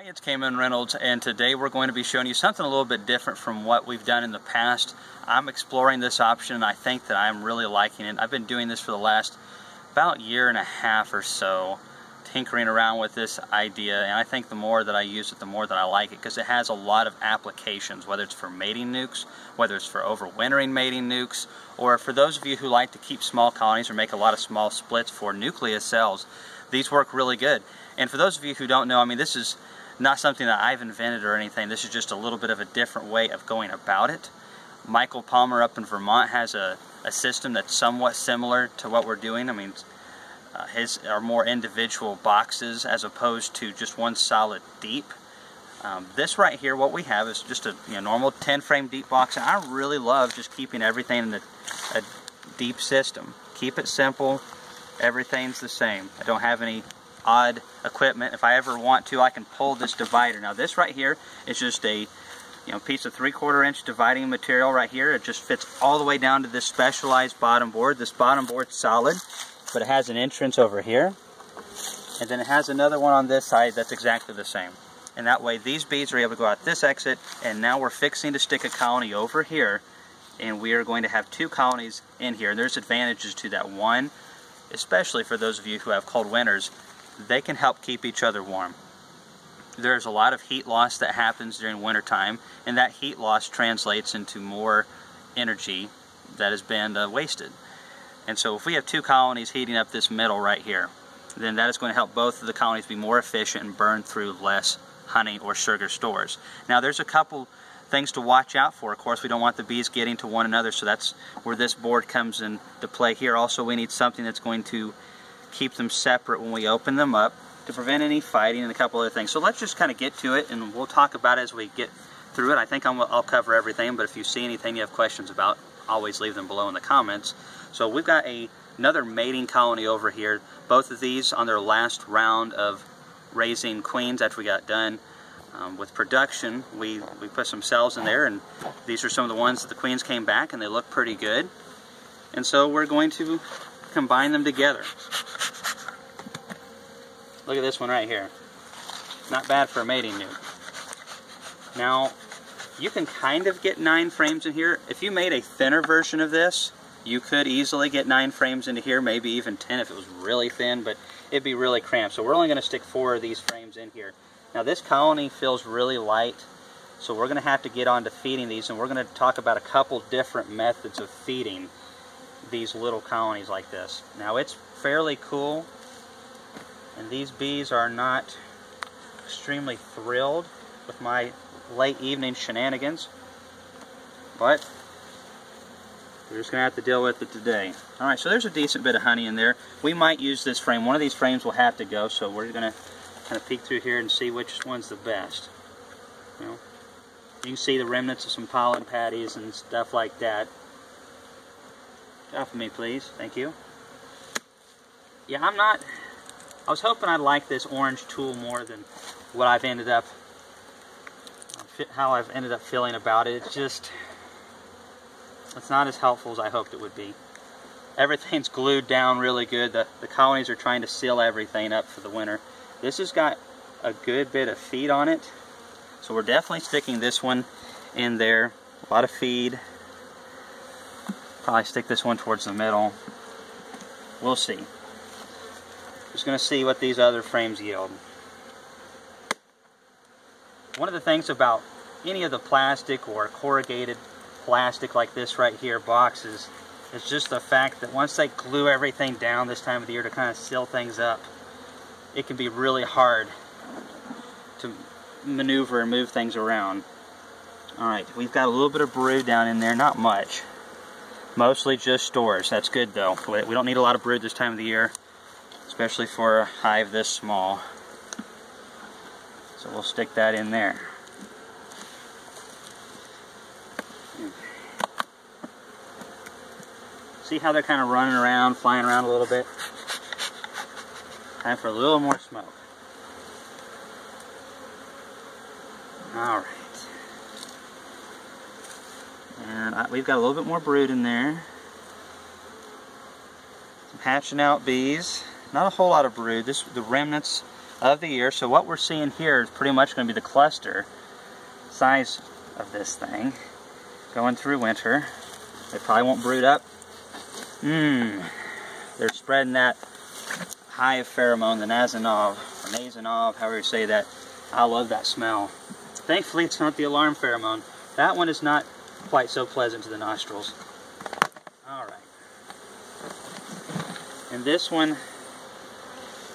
Hi, it's Kamon Reynolds, and today we're going to be showing you something a little bit different from what we've done in the past. I'm exploring this option, and I think that I'm really liking it. I've been doing this for the last about year and a half or so, tinkering around with this idea, and I think the more that I use it, the more that I like it, because it has a lot of applications, whether it's for mating nukes, whether it's for overwintering mating nukes, or for those of you who like to keep small colonies or make a lot of small splits for nucleus cells. These work really good. And for those of you who don't know, I mean, this is not something that I've invented or anything. This is just a little bit of a different way of going about it. Michael Palmer up in Vermont has a system that's somewhat similar to what we're doing. I mean, his are more individual boxes as opposed to just one solid deep. This right here, what we have is just a normal 10 frame deep box, and I really love just keeping everything in a deep system. Keep it simple, everything's the same. I don't have any odd equipment. If I ever want to, I can pull this divider. Now this right here is just a piece of 3/4 inch dividing material right here. It just fits all the way down to this specialized bottom board. This bottom board's solid, but it has an entrance over here, and then it has another one on this side that's exactly the same. And that way these beads are able to go out this exit, and now we're fixing to stick a colony over here, and we are going to have two colonies in here. And there's advantages to that. One, especially for those of you who have cold winters, they can help keep each other warm. There's a lot of heat loss that happens during winter time, and that heat loss translates into more energy that has been wasted. And so if we have two colonies heating up this middle right here, then that is going to help both of the colonies be more efficient and burn through less honey or sugar stores. Now there's a couple things to watch out for. Of course, we don't want the bees getting to one another, so that's where this board comes into play here. Also, we need something that's going to keep them separate when we open them up to prevent any fighting and a couple other things. So let's just kind of get to it, and we'll talk about it as we get through it. I think I'll cover everything, but if you see anything you have questions about, always leave them below in the comments. So we've got another mating colony over here. Both of these on their last round of raising queens after we got done with production. We put some cells in there, and these are some of the ones that the queens came back, and they look pretty good. And so we're going to combine them together. Look at this one right here. Not bad for a mating nuke. Now, you can kind of get 9 frames in here. If you made a thinner version of this, you could easily get 9 frames into here, maybe even 10 if it was really thin, but it'd be really cramped. So we're only gonna stick 4 of these frames in here. Now this colony feels really light, so we're gonna have to get on to feeding these, and we're gonna talk about a couple different methods of feeding these little colonies like this. Now it's fairly cool, and these bees are not extremely thrilled with my late evening shenanigans, but we're just going to have to deal with it today. Alright, so there's a decent bit of honey in there. We might use this frame. One of these frames will have to go, so we're going to kind of peek through here and see which one's the best. You can see the remnants of some pollen patties and stuff like that. Off of me, please. Thank you. Yeah, I was hoping I'd like this orange tool more than what I've ended up, how I've ended up feeling about it. It's not as helpful as I hoped it would be. Everything's glued down really good. The colonies are trying to seal everything up for the winter. This has got a good bit of feed on it, so we're definitely sticking this one in there. A lot of feed. Probably stick this one towards the middle. We'll see. Just going to see what these other frames yield. One of the things about any of the plastic or corrugated plastic like this right here boxes is just the fact that once they glue everything down this time of the year to kind of seal things up, it can be really hard to maneuver and move things around. Alright, we've got a little bit of brood down in there, not much. Mostly just stores. That's good though. We don't need a lot of brood this time of the year, especially for a hive this small. So we'll stick that in there. See how they're kind of running around, flying around a little bit? Time for a little more smoke. Alright. And we've got a little bit more brood in there. Some hatching out bees. Not a whole lot of brood. The remnants of the year. So what we're seeing here is pretty much going to be the cluster size of this thing going through winter. They probably won't brood up. They're spreading that hive pheromone, the Nasonov, or Nasonov, however you say that. I love that smell. Thankfully, it's not the alarm pheromone. That one is not quite so pleasant to the nostrils. All right. And this one,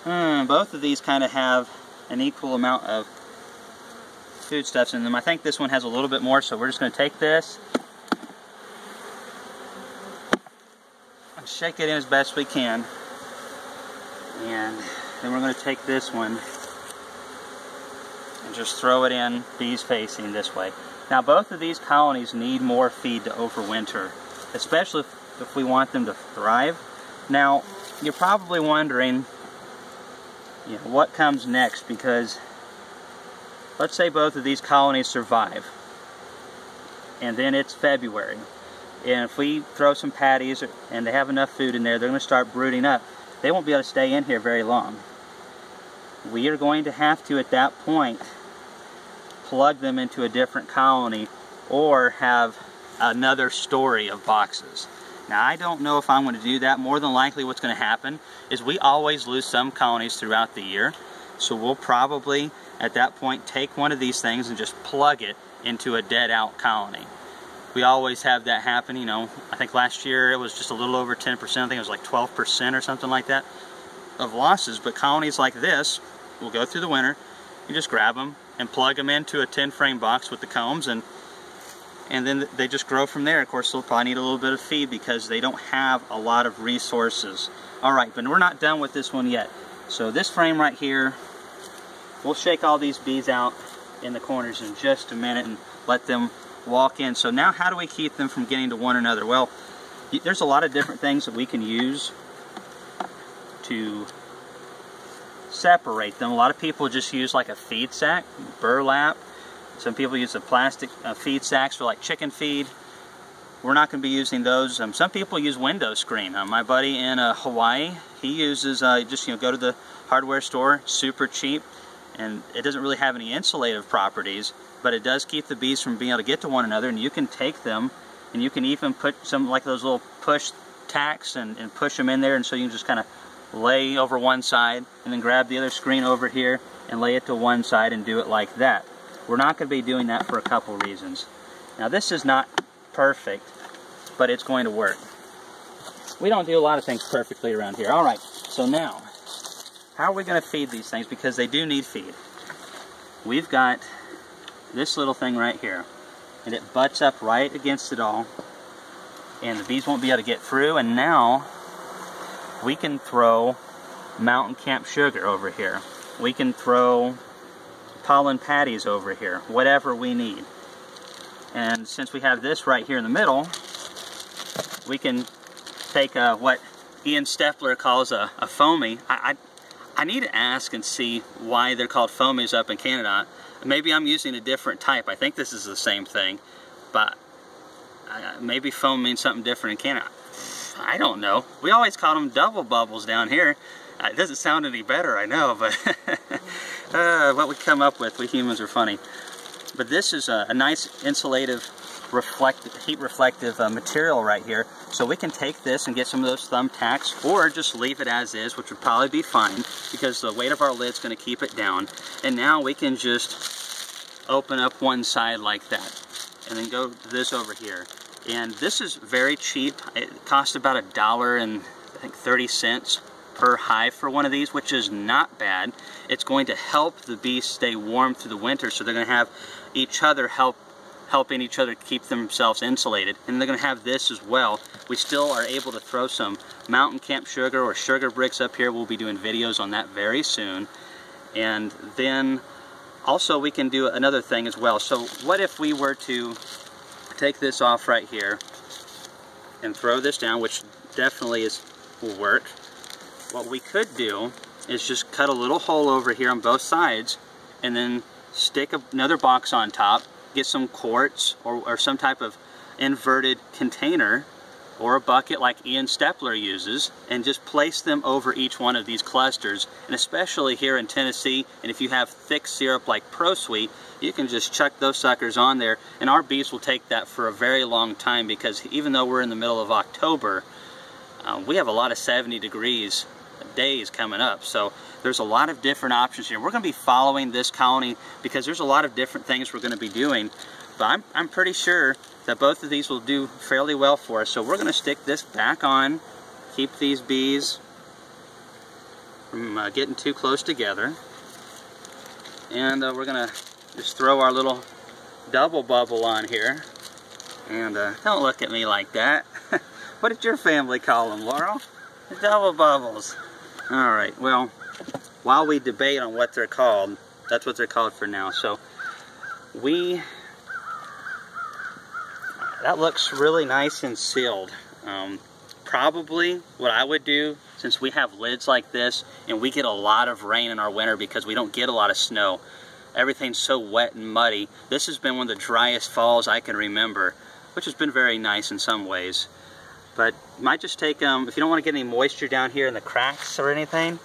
both of these kind of have an equal amount of foodstuffs in them. I think this one has a little bit more, so we're just going to take this and shake it in as best we can. And then we're going to take this one and just throw it in, bees facing this way. Now both of these colonies need more feed to overwinter, especially if we want them to thrive. Now you're probably wondering, you know, what comes next, because let's say both of these colonies survive and then it's February, and if we throw some patties and they have enough food in there, they're going to start brooding up. They won't be able to stay in here very long. We are going to have to, at that point, plug them into a different colony or have another story of boxes. Now, I don't know if I'm going to do that. More than likely what's going to happen is we always lose some colonies throughout the year. So we'll probably, at that point, take one of these things and just plug it into a dead-out colony. We always have that happen, you know. I think last year it was just a little over 10%. I think it was like 12% or something like that of losses. But colonies like this will go through the winter. You just grab them and plug them into a 10-frame box with the combs, and then they just grow from there. Of course, they'll probably need a little bit of feed because they don't have a lot of resources. All right, but we're not done with this one yet. So this frame right here, we'll shake all these bees out in the corners in just a minute and let them walk in. So now how do we keep them from getting to one another? Well, there's a lot of different things that we can use to separate them. A lot of people just use like a feed sack, burlap. Some people use the plastic feed sacks for like chicken feed. We're not going to be using those. Some people use window screen. My buddy in Hawaii, he uses just, you know, go to the hardware store, super cheap, and it doesn't really have any insulative properties, but it does keep the bees from being able to get to one another. And you can take them and you can even put some like those little push tacks and push them in there, and so you can just kind of lay over one side and then grab the other screen over here and lay it to one side and do it like that. We're not going to be doing that for a couple reasons. Now this is not perfect, but it's going to work. We don't do a lot of things perfectly around here. Alright, so now how are we going to feed these things, because they do need feed? We've got this little thing right here, and it butts up right against it all, and the bees won't be able to get through. And now we can throw Mountain Camp sugar over here. We can throw pollen patties over here, whatever we need. And since we have this right here in the middle, we can take what Ian Stepler calls a foamy. I need to ask and see why they're called foamies up in Canada. Maybe I'm using a different type. I think this is the same thing, but maybe foam means something different in Canada. I don't know. We always call them double bubbles down here. It doesn't sound any better, I know, but what we come up with, we humans are funny. But this is a nice insulative, heat reflective material right here. So we can take this and get some of those thumbtacks, or just leave it as is, which would probably be fine because the weight of our lid's going to keep it down. And now we can just open up one side like that, and then go to this over here. And this is very cheap. It costs about $1.30 per hive for one of these, which is not bad. It's going to help the bees stay warm through the winter, so they're going to have each other helping each other keep themselves insulated. And they're going to have this as well. We still are able to throw some Mountain Camp sugar or sugar bricks up here. We'll be doing videos on that very soon. And then also we can do another thing as well. So what if we were to take this off right here and throw this down, which definitely will work. What we could do is just cut a little hole over here on both sides and then stick another box on top, get some quartz or some type of inverted container or a bucket like Ian Stepler uses, and just place them over each one of these clusters. And especially here in Tennessee, and if you have thick syrup like Pro Sweet, you can just chuck those suckers on there, and our bees will take that for a very long time, because even though we're in the middle of October, we have a lot of 70 degrees days coming up. So there's a lot of different options here. We're going to be following this colony because there's a lot of different things we're going to be doing. But I'm pretty sure that both of these will do fairly well for us. So we're going to stick this back on, keep these bees from getting too close together. And we're going to just throw our little double bubble on here. And don't look at me like that. What did your family call them, Laurel? The double bubbles. All right, well, while we debate on what they're called, that's what they're called for now. So that looks really nice and sealed. Probably what I would do, since we have lids like this and we get a lot of rain in our winter because we don't get a lot of snow, everything's so wet and muddy. This has been one of the driest falls I can remember, which has been very nice in some ways. But might just take, if you don't want to get any moisture down here in the cracks or anything,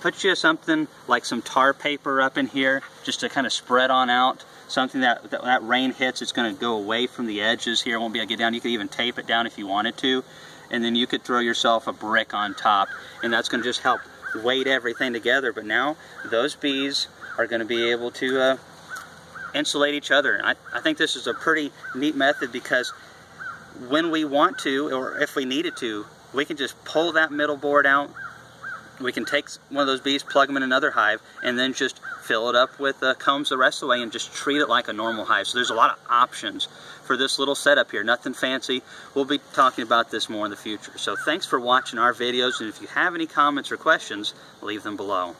put you something like some tar paper up in here just to kind of spread on out. Something that when that rain hits, it's going to go away from the edges here. It won't be able to get down. You could even tape it down if you wanted to. And then you could throw yourself a brick on top. And that's going to just help weight everything together. But now those bees are going to be able to insulate each other. And I think this is a pretty neat method, because when we want to, or if we needed to, we can just pull that middle board out. We can take one of those bees, plug them in another hive, and then just fill it up with combs the rest of the way and just treat it like a normal hive. So there's a lot of options for this little setup here. Nothing fancy. We'll be talking about this more in the future. So thanks for watching our videos, and if you have any comments or questions, leave them below.